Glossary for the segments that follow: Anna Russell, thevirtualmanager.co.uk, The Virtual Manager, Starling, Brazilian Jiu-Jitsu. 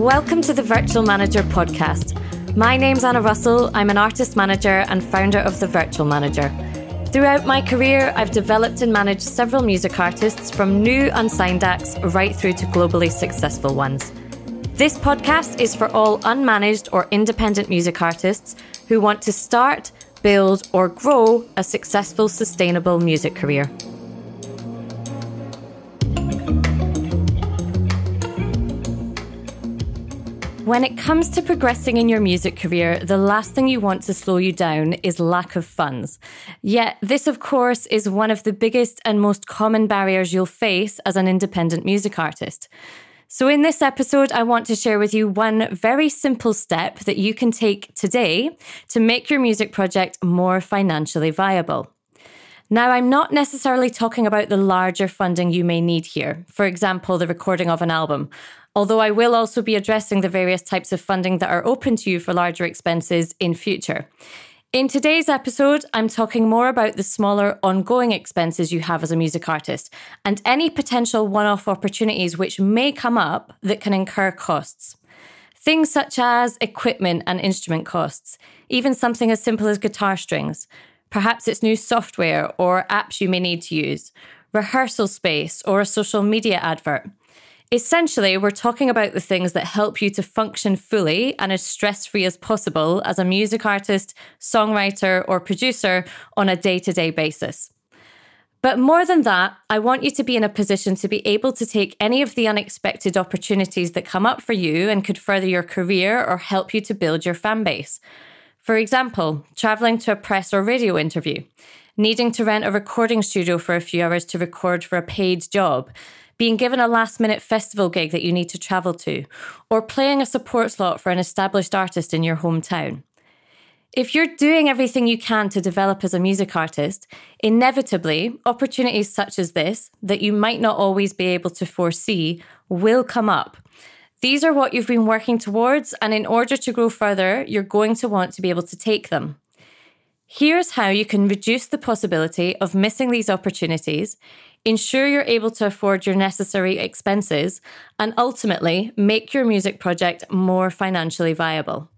Welcome to the Virtual Manager podcast. My name's Anna Russell. I'm an artist manager and founder of The Virtual Manager. Throughout my career, I've developed and managed several music artists from new unsigned acts right through to globally successful ones. This podcast is for all unmanaged or independent music artists who want to start, build or grow a successful, sustainable music career. When it comes to progressing in your music career, the last thing you want to slow you down is lack of funds. Yet this, of course, is one of the biggest and most common barriers you'll face as an independent music artist. So in this episode, I want to share with you one very simple step that you can take today to make your music project more financially viable. Now, I'm not necessarily talking about the larger funding you may need here, for example, the recording of an album, although I will also be addressing the various types of funding that are open to you for larger expenses in future. In today's episode, I'm talking more about the smaller ongoing expenses you have as a music artist and any potential one-off opportunities which may come up that can incur costs. Things such as equipment and instrument costs, even something as simple as guitar strings. Perhaps it's new software or apps you may need to use, rehearsal space or a social media advert. Essentially, we're talking about the things that help you to function fully and as stress-free as possible as a music artist, songwriter or producer on a day-to-day basis. But more than that, I want you to be in a position to be able to take any of the unexpected opportunities that come up for you and could further your career or help you to build your fan base. For example, traveling to a press or radio interview, needing to rent a recording studio for a few hours to record for a paid job, being given a last-minute festival gig that you need to travel to, or playing a support slot for an established artist in your hometown. If you're doing everything you can to develop as a music artist, inevitably, opportunities such as this, that you might not always be able to foresee, will come up. These are what you've been working towards, and in order to grow further, you're going to want to be able to take them. Here's how you can reduce the possibility of missing these opportunities, ensure you're able to afford your necessary expenses, and ultimately make your music project more financially viable.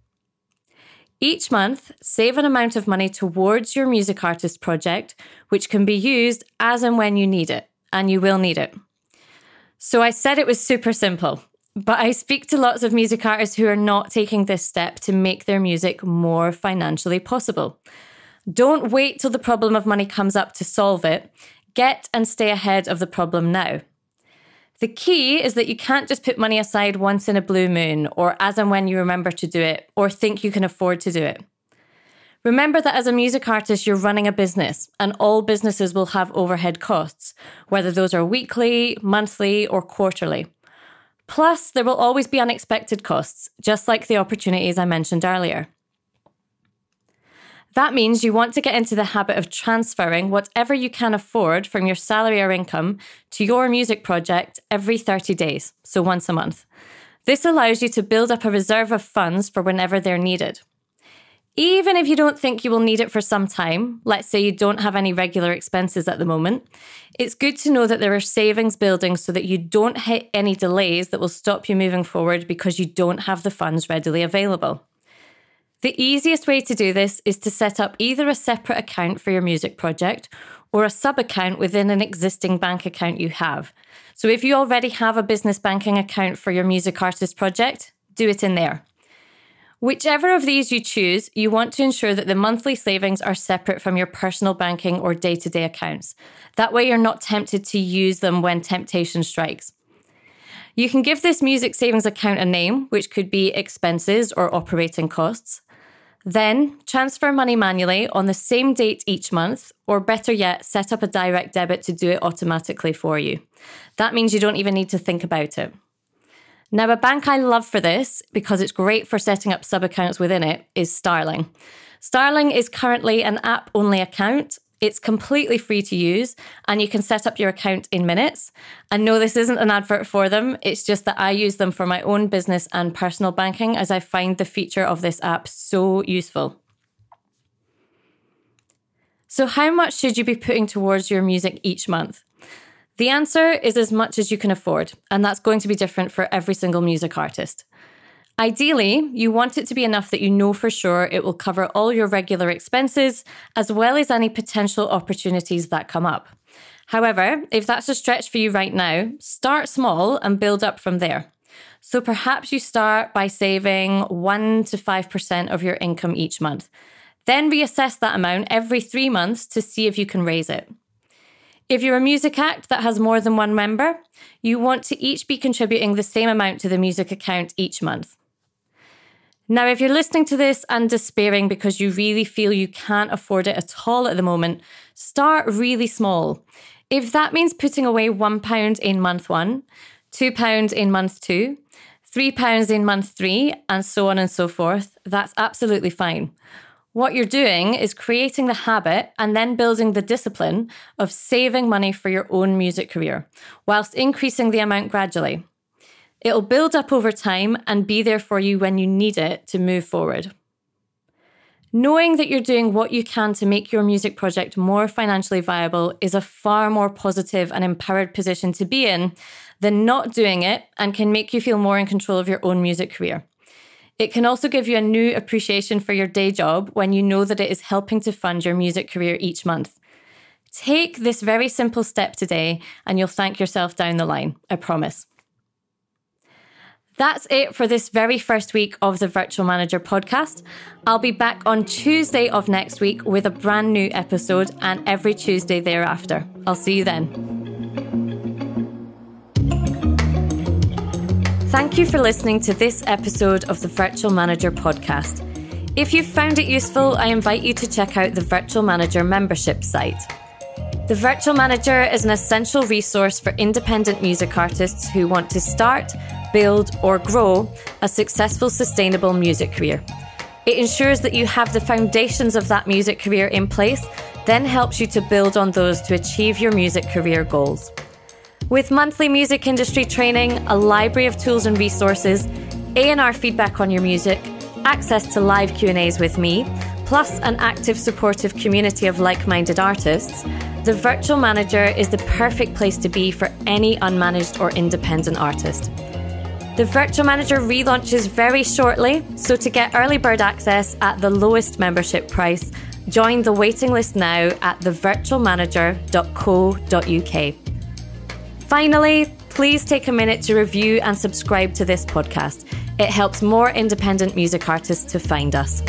Each month, save an amount of money towards your music artist project, which can be used as and when you need it, and you will need it. So I said it was super simple. But I speak to lots of music artists who are not taking this step to make their music more financially possible. Don't wait till the problem of money comes up to solve it. Get and stay ahead of the problem now. The key is that you can't just put money aside once in a blue moon or as and when you remember to do it or think you can afford to do it. Remember that as a music artist, you're running a business, and all businesses will have overhead costs, whether those are weekly, monthly, or quarterly. Plus, there will always be unexpected costs, just like the opportunities I mentioned earlier. That means you want to get into the habit of transferring whatever you can afford from your salary or income to your music project every 30 days, so once a month. This allows you to build up a reserve of funds for whenever they're needed. Even if you don't think you will need it for some time, let's say you don't have any regular expenses at the moment, it's good to know that there are savings building so that you don't hit any delays that will stop you moving forward because you don't have the funds readily available. The easiest way to do this is to set up either a separate account for your music project or a sub-account within an existing bank account you have. So if you already have a business banking account for your music artist project, do it in there. Whichever of these you choose, you want to ensure that the monthly savings are separate from your personal banking or day-to-day accounts. That way you're not tempted to use them when temptation strikes. You can give this music savings account a name, which could be expenses or operating costs. Then transfer money manually on the same date each month, or better yet, set up a direct debit to do it automatically for you. That means you don't even need to think about it. Now, a bank I love for this, because it's great for setting up sub-accounts within it, is Starling. Starling is currently an app-only account. It's completely free to use, and you can set up your account in minutes. And no, this isn't an advert for them. It's just that I use them for my own business and personal banking, as I find the feature of this app so useful. So how much should you be putting towards your music each month? The answer is as much as you can afford, and that's going to be different for every single music artist. Ideally, you want it to be enough that you know for sure it will cover all your regular expenses, as well as any potential opportunities that come up. However, if that's a stretch for you right now, start small and build up from there. So perhaps you start by saving 1 to 5% of your income each month. Then reassess that amount every 3 months to see if you can raise it. If you're a music act that has more than one member, you want to each be contributing the same amount to the music account each month. Now, if you're listening to this and despairing because you really feel you can't afford it at all at the moment, start really small. If that means putting away £1 in month one, £2 in month two, £3 in month three, and so on and so forth, that's absolutely fine. What you're doing is creating the habit and then building the discipline of saving money for your own music career, whilst increasing the amount gradually. It'll build up over time and be there for you when you need it to move forward. Knowing that you're doing what you can to make your music project more financially viable is a far more positive and empowered position to be in than not doing it, and can make you feel more in control of your own music career. It can also give you a new appreciation for your day job when you know that it is helping to fund your music career each month. Take this very simple step today and you'll thank yourself down the line, I promise. That's it for this very first week of the Virtual Manager podcast. I'll be back on Tuesday of next week with a brand new episode, and every Tuesday thereafter. I'll see you then. Thank you for listening to this episode of the Virtual Manager podcast. If you've found it useful, I invite you to check out the Virtual Manager membership site. The Virtual Manager is an essential resource for independent music artists who want to start, build, or grow a successful, sustainable music career. It ensures that you have the foundations of that music career in place, then helps you to build on those to achieve your music career goals. With monthly music industry training, a library of tools and resources, A&R feedback on your music, access to live Q&As with me, plus an active supportive community of like-minded artists, the Virtual Manager is the perfect place to be for any unmanaged or independent artist. The Virtual Manager relaunches very shortly, so to get early bird access at the lowest membership price, join the waiting list now at thevirtualmanager.co.uk. Finally, please take a minute to review and subscribe to this podcast. It helps more independent music artists to find us.